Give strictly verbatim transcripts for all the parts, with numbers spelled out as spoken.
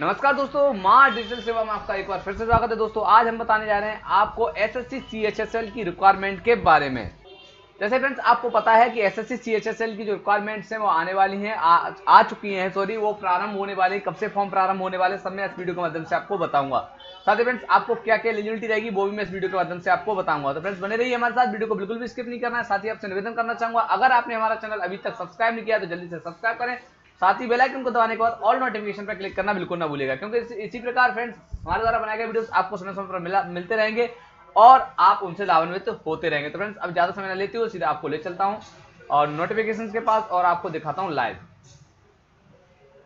नमस्कार दोस्तों, माँ डिजिटल सेवा में आपका एक बार फिर से स्वागत है। दोस्तों आज हम बताने जा रहे हैं आपको एसएससी सीएचएसएल की रिक्वायरमेंट के बारे में। जैसे फ्रेंड्स आपको पता है कि एसएससी सीएचएसएल की जो रिक्वायरमेंट्स हैं वो आने वाली हैं, आ, आ चुकी हैं सॉरी, वो प्रारंभ होने वाले, कब से फॉर्म प्रारंभ होने वाले सब मैं इस वीडियो के माध्यम से आपको बताऊंगा। साथ ही फ्रेंड्स आपको क्या क्या एलिजिबिलिटी रहेगी वो भी मैं इस वीडियो के माध्यम से आपको बताऊंगा। तो फ्रेंड्स बने रहिए हमारे साथ, वीडियो को बिल्कुल भी स्किप नहीं करना है। साथ ही आपसे निवेदन करना चाहूंगा, अगर आपने हमारा चैनल अभी तक सब्सक्राइब नहीं किया तो जल्दी से सब्सक्राइब करें, साथ ही बेल आइकन को दबाने के बाद ऑल नोटिफिकेशन पर क्लिक करना बिल्कुल ना भूलिएगा, क्योंकि इस, इसी प्रकार फ्रेंड्स हमारे द्वारा बनाए गए वीडियोस आपको समय समय पर मिला मिलते रहेंगे और आप उनसे लाभान्वित होते रहेंगे। तो फ्रेंड्स अब ज़्यादा समय ना लेते हुए सीधा आपको ले चलता हूं और नोटिफिकेशन के पास और आपको दिखाता हूँ लाइव।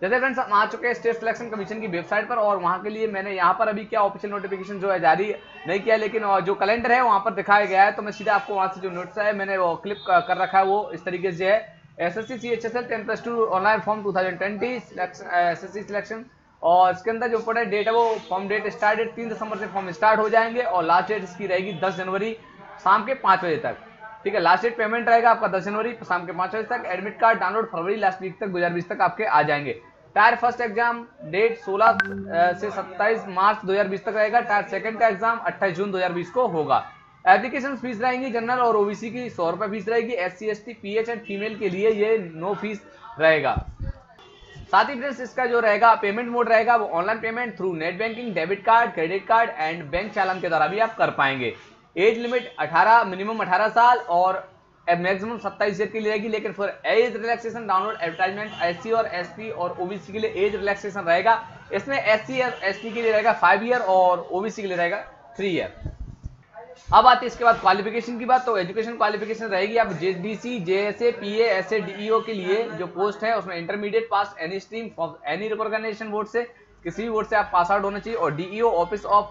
जैसे फ्रेंड्स हम आ चुके हैं स्टेट सिलेक्शन कमीशन की वेबसाइट पर और वहाँ के लिए मैंने यहाँ पर अभी क्या ऑफिशियल नोटिफिकेशन जो है जारी नहीं किया, लेकिन जो कैलेंडर है वहाँ पर दिखाया गया है। तो मैं सीधा आपको वहाँ से जो नोटिस है मैंने वो क्लिप कर रखा है, वो इस तरीके से है SSC CHSL ten plus two online form two thousand twenty SSC selection, और इसके अंदर जो पड़े डेट है वो फॉर्म डेट स्टार्ट डेट तीन दिसंबर से फॉर्म स्टार्ट हो जाएंगे और लास्ट डेट इसकी रहेगी दस जनवरी शाम के पाँच बजे तक। ठीक है, लास्ट डेट पेमेंट रहेगा आपका दस जनवरी शाम के पाँच बजे तक। एडमिट कार्ड डाउनलोड फरवरी लास्ट वीक तक दो हजार बीस तक आपके आ जाएंगे। टायर फर्स्ट एग्जाम डेट सोलह से सत्ताईस मार्च दो हजार बीस तक रहेगा। टायर सेकेंड का एग्जाम अट्ठाईस जून दो हजार बीस को होगा। एप्लीकेशन फीस रहेंगी जनरल और ओबीसी की सौ रुपये फीस रहेगी। S C S T P H and female के लिए ये नो फीस रहेगा। साथ ही फ्रेंड्स इसका जो रहेगा पेमेंट मोड रहेगा वो online payment through net banking, debit card, credit card and bank चालान के द्वारा भी आप कर पाएंगे। एज लिमिट अठारह मिनिमम अठारह साल और मैक्सिमम सत्ताईस ईयर के लिए रहेगी, लेकिन फिर age relaxation download advertisement S C और एस टी और ओबीसी के लिए एज रिलैक्सेशन रहेगा। इसमें एस सी और एस टी के लिए रहेगा फाइव ईयर और ओबीसी के लिए रहेगा थ्री ईयर। अब आती है इसके बाद क्वालिफिकेशन की बात। तो एजुकेशन क्वालिफिकेशन रहेगी आप JDC, JSA, PA, SA, DEO के लिए जो पोस्ट है उसमें intermediate pass any stream from any recognition board से, किसी भी बोर्ड से आप पास आउट होना चाहिए, और DEO office of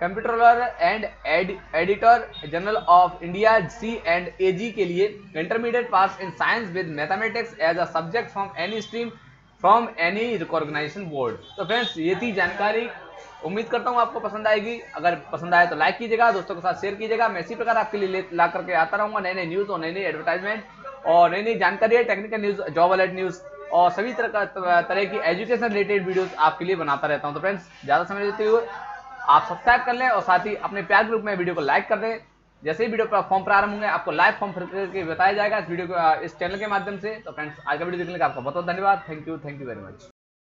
computer and editor general of India C and AG के लिए intermediate pass in science with mathematics as a subject from any stream from any recognition board. तो friends ये थी जानकारी, उम्मीद करता हूँ आपको पसंद आएगी। अगर पसंद आए तो लाइक कीजिएगा, दोस्तों के साथ शेयर कीजिएगा। मैं इसी प्रकार आपके लिए ला करके आता रहूँगा नई नई न्यूज़ और नई नई एडवर्टाइजमेंट और नई नई जानकारी, technical news, job alert news और सभी तरह तरह की एजुकेशन रिलेटेड वीडियोज़ आपके लिए बनाता रहता हूँ। तो फ्रेंड्स ज़्यादा समय लेते हुए आप सब्सक्राइब कर लें और साथ ही अपने प्यार ग्रुप में वीडियो को लाइक कर दें। जैसे ही वीडियो पर फॉर्म प्रारंभ होंगे आपको लाइव फॉर्म फिल करके बताया जाएगा इस वीडियो को, इस चैनल के माध्यम से। तो फ्रेंड्स आज का वीडियो देखने का आपका बहुत बहुत धन्यवाद। Thank you, thank you very much.